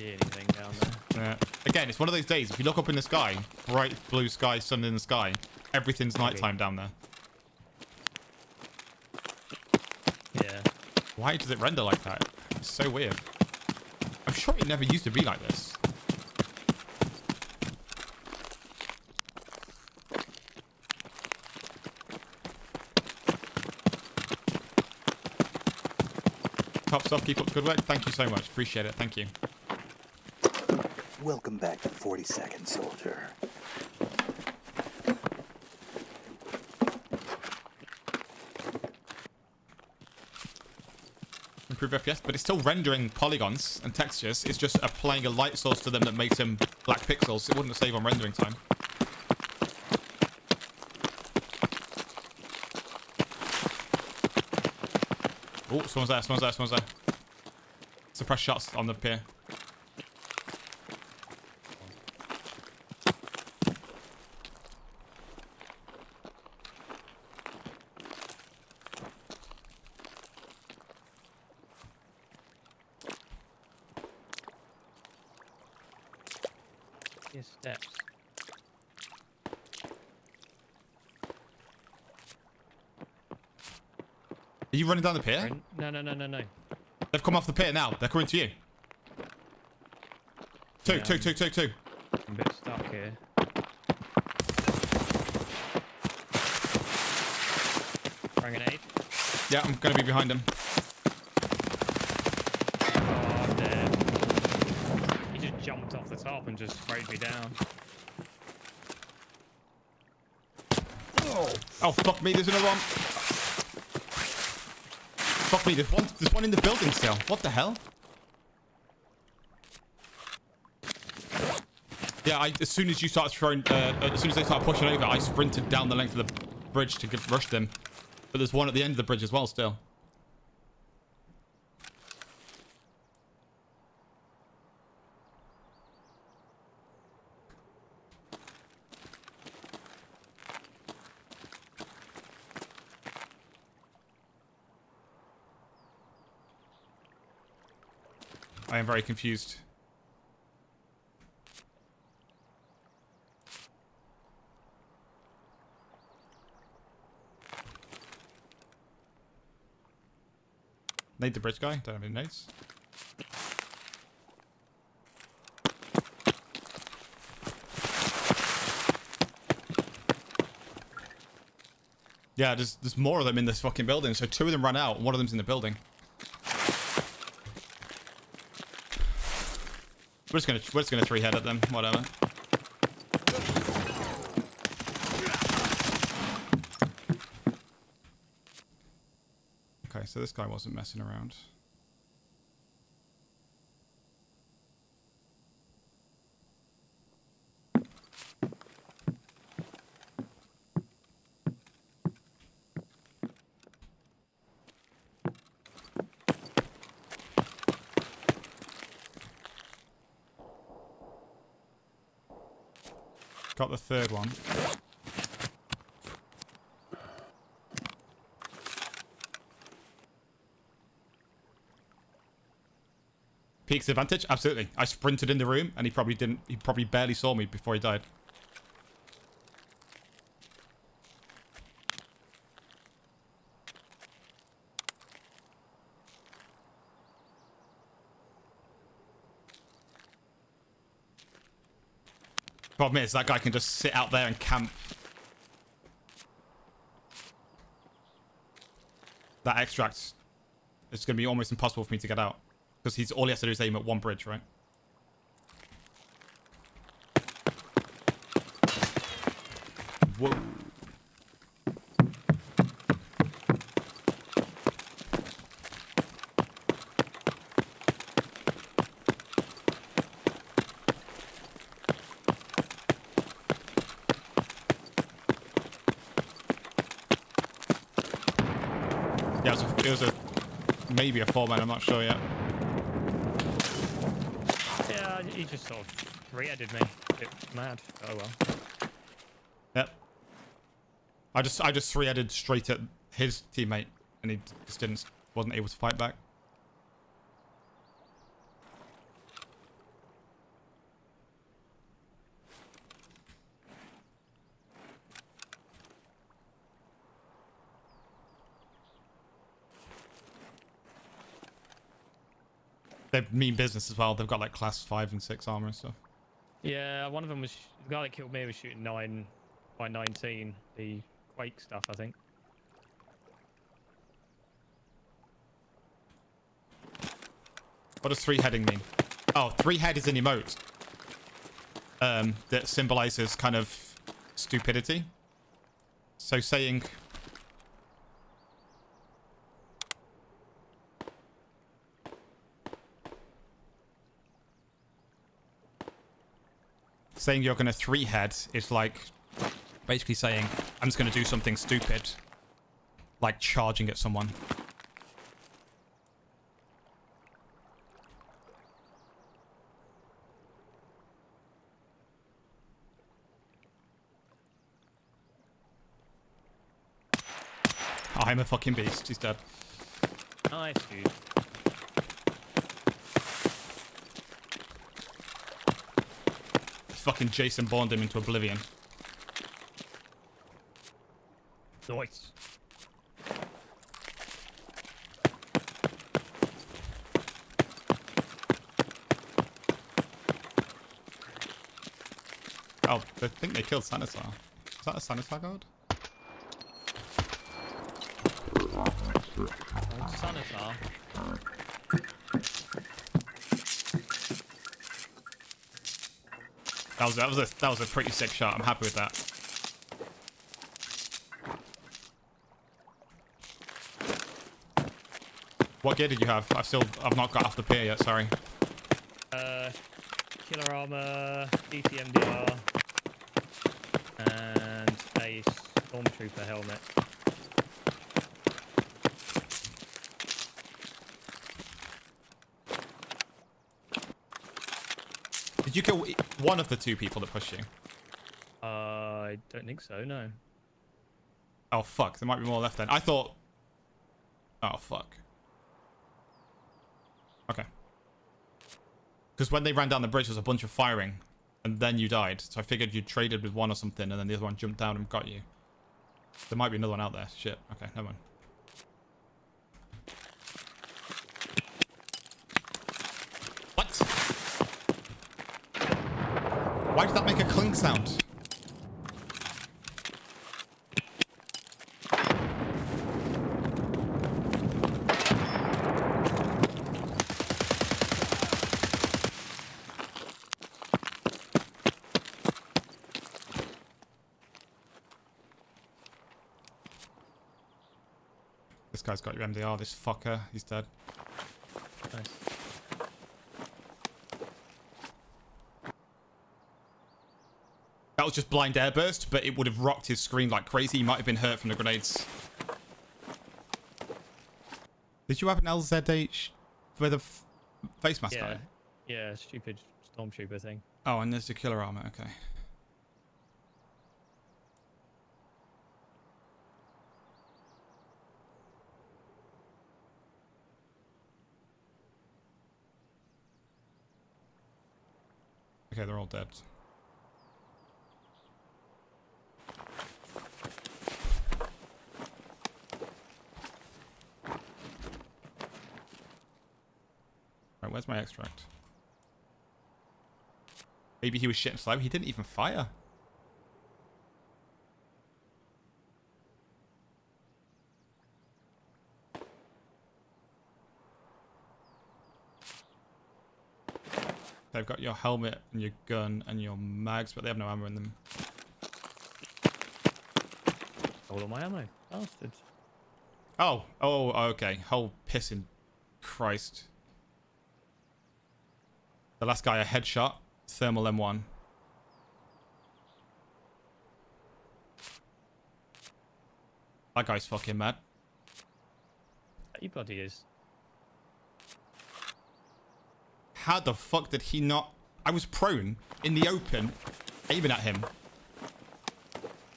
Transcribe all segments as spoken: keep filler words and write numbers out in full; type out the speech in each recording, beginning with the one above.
see anything down there. Yeah. Again, it's one of those days. If you look up in the sky, bright blue sky, sun in the sky, everything's Maybe. nighttime down there. Yeah. Why does it render like that? It's so weird. I'm sure it never used to be like this. Top stuff, keep up the good work. Thank you so much. Appreciate it. Thank you. Welcome back to forty-second Soldier. Improve F P S, but it's still rendering polygons and textures. It's just applying a light source to them that makes them black pixels. It wouldn't save on rendering time. Oh, someone's there, someone's there, someone's there. Suppress shots on the pier. Yes, steps. Are you running down the pier? No, no, no, no, no. They've come off the pier now. They're coming to you. Two, yeah, two, two, two, two. I'm a bit stuck here. Throwing an aid. Yeah, I'm going to be behind them. Oh, I'm dead. He just jumped off the top and just sprayed me down. Oh, oh fuck me. There's another one. Fuck me, there's one, there's one in the building still. What the hell? Yeah, I, as soon as you start throwing, uh, as soon as they start pushing over, I sprinted down the length of the bridge to give, rush them. But there's one at the end of the bridge as well still. I am very confused. Need the bridge guy. Don't have any nades. Yeah, there's there's more of them in this fucking building. So two of them ran out. And one of them's in the building. We're just gonna we're just gonna three-head at them, whatever. Okay, so this guy wasn't messing around. Got the third one. Peaks advantage? Absolutely. I sprinted in the room and he probably didn't, he probably barely saw me before he died. Problem is, that guy can just sit out there and camp. That extract, it's going to be almost impossible for me to get out. Because he's all he has to do is aim at one bridge, right? Whoa. Yeah, it was, a, it was a, maybe a four-man, I'm not sure yet. Yeah, he just sort of re-headed me. A bit mad. Oh, well. Yep. I just I just three-headed straight at his teammate, and he just didn't wasn't able to fight back. They mean business as well. They've got like class five and six armor and stuff. Yeah, one of them was the guy that killed me was shooting nine by nineteen. The quake stuff, I think. What does three heading mean? Oh, three head is an emote um, that symbolizes kind of stupidity. So saying. Saying you're going to three head is like basically saying, I'm just going to do something stupid, like charging at someone. I'm a fucking beast. He's dead. Nice, dude. Fucking Jason Bourned him into oblivion. Nice. Oh, I think they killed Sanitar. Is that a Sanitar guard? Sanitar. That was that was a that was a pretty sick shot. I'm happy with that. What gear did you have? I still I've not got off the pier yet. Sorry. Uh, killer armor, E T M D R, and a stormtrooper helmet. Did you kill one of the two people that pushed you? Uh, I don't think so, no. Oh, fuck. There might be more left then. I thought... Oh, fuck. Okay. Because when they ran down the bridge, there was a bunch of firing. And then you died. So I figured you traded with one or something, and then the other one jumped down and got you. There might be another one out there. Shit. Okay, never mind. What? Why did that make a clink sound? This guy's got your M D R, this fucker. He's dead. Nice. That was just blind airburst, but it would have rocked his screen like crazy. He might have been hurt from the grenades. Did you have an L Z H with a face mask on it? Yeah, stupid stormtrooper thing. Oh, and there's the killer armor. Okay. Okay, they're all dead. Where's my extract? Maybe he was shitting slow. He didn't even fire. They've got your helmet and your gun and your mags, but they have no ammo in them. Hold on my ammo. Bastards. Oh. Oh, okay. Whole pissing Christ. The last guy, a headshot, thermal M one. That guy's fucking mad. He bloody is. How the fuck did he not... I was prone in the open, aiming at him.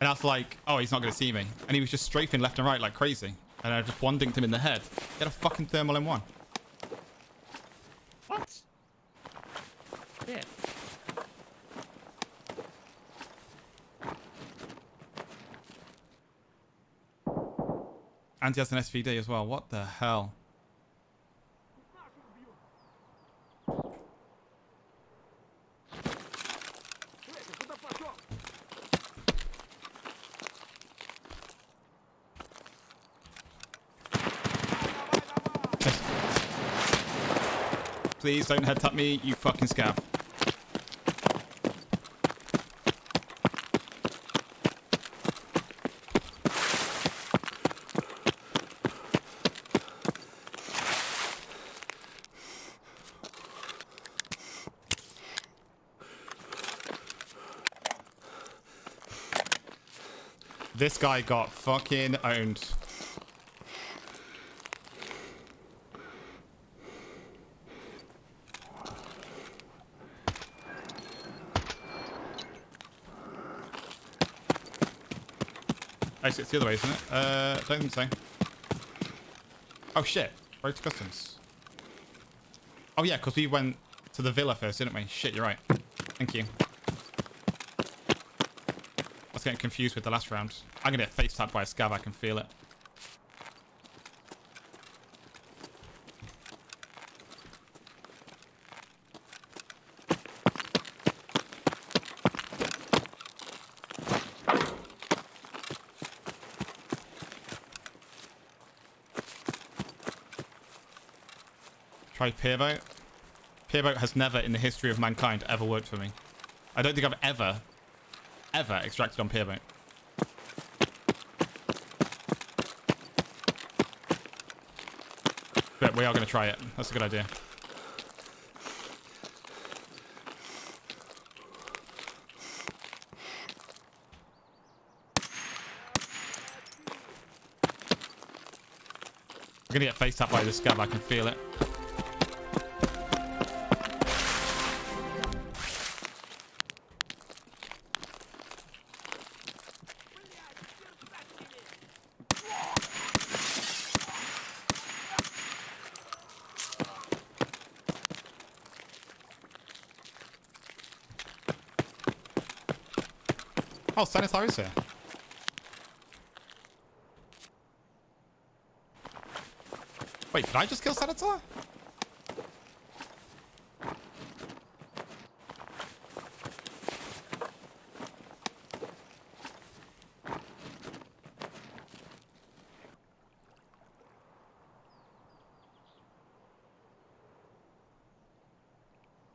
And I was like, oh, he's not going to see me. And he was just strafing left and right like crazy. And I just one dinked him in the head. He had a fucking thermal M one. What? Yeah. And he has an S V D as well. What the hell? please don't head tap me, you fucking scab. This guy got fucking owned. Actually, it's the other way, isn't it? Uh, don't think so. Oh shit, road to customs. Oh yeah, because we went to the villa first, didn't we? Shit, you're right. Thank you. I was getting confused with the last round. I'm gonna get face tapped by a scav, I can feel it. Try Pierboat. Pierboat has never in the history of mankind ever worked for me. I don't think I've ever, ever extracted on Pierboat. But we are going to try it. That's a good idea. I'm going to get face tapped by this scab. I can feel it. Oh, Sanitar is here. Wait, did I just kill Sanitar?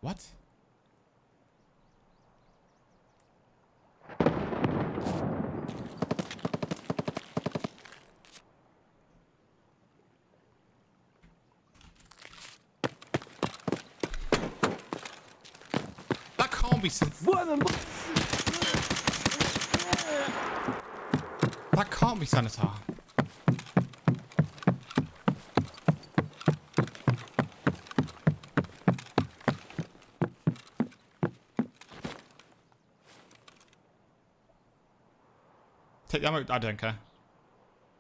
What? That can't be Sanitar. Take the ammo. I don't care.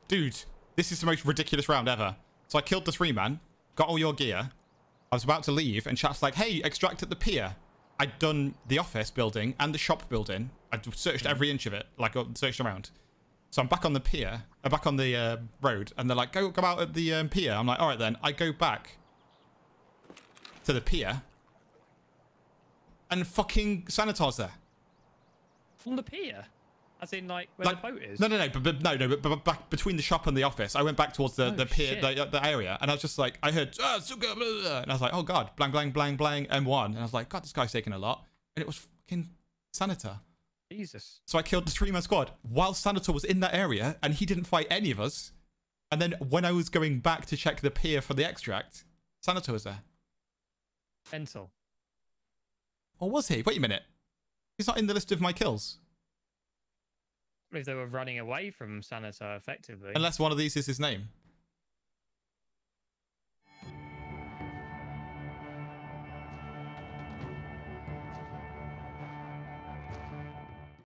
Dude, this is the most ridiculous round ever. So I killed the three man, got all your gear. I was about to leave and chat's like, hey, extract at the pier. I'd done the office building and the shop building. I'd searched every inch of it, like searched around. So I'm back on the pier, I'm back on the uh, road, and they're like, go come out at the um, pier. I'm like, all right then. I go back to the pier, and fucking Sanitar's there. From the pier, as in like where like, the boat is. No, no, no, but, but no, no, but, but back between the shop and the office, I went back towards the oh, the pier, the, the area, and I was just like, I heard, ah, sugar, blah, blah, and I was like, oh god, blang, blang, blang, blang, M one, and I was like, god, this guy's taking a lot, and it was fucking Sanitar. Jesus. So I killed the three-man squad while Sanitar was in that area, and he didn't fight any of us. And then when I was going back to check the pier for the extract, Sanitar was there. Mental. Or was he? Wait a minute. He's not in the list of my kills. If they were running away from Sanitar, effectively. Unless one of these is his name.